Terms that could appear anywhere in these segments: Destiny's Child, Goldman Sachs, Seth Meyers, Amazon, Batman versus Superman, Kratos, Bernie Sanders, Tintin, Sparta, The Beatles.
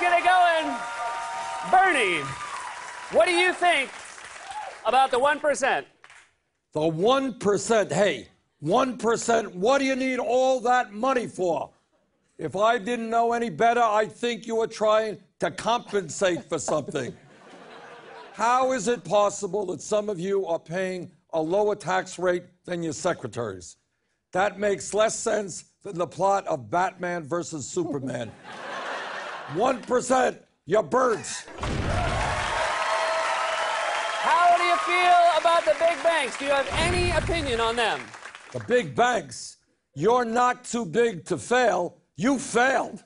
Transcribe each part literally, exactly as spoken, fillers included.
Let's get it going. Bernie, what do you think about the one percent? The one percent, hey, one percent, what do you need all that money for? If I didn't know any better, I'd think you were trying to compensate for something. How is it possible that some of you are paying a lower tax rate than your secretaries? That makes less sense than the plot of Batman versus Superman. One percent, you're birds. How do you feel about the big banks? Do you have any opinion on them? The big banks? You're not too big to fail. You failed.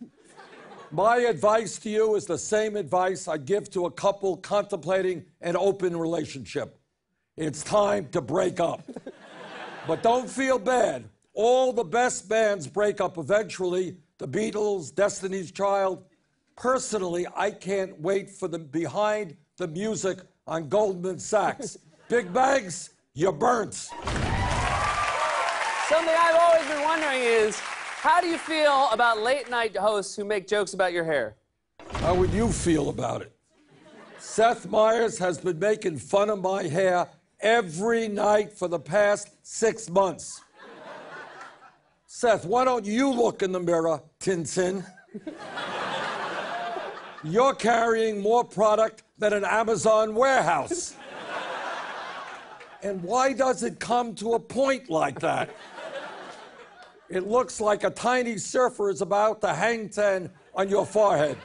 My advice to you is the same advice I give to a couple contemplating an open relationship. It's time to break up. But don't feel bad. All the best bands break up eventually. The Beatles, Destiny's Child. Personally, I can't wait for the Behind the Music on Goldman Sachs. Big bangs, you're burnt. Something I've always been wondering is, how do you feel about late-night hosts who make jokes about your hair? How would you feel about it? Seth Meyers has been making fun of my hair every night for the past six months. Seth, why don't you look in the mirror, Tintin? You're carrying more product than an Amazon warehouse. And why does it come to a point like that? It looks like a tiny surfer is about to hang ten on your forehead.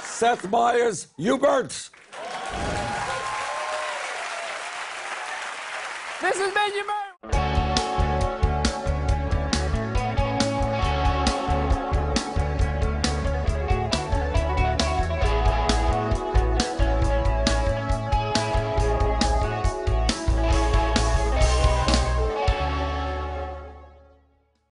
Seth Meyers, you burnt. This has been your burn.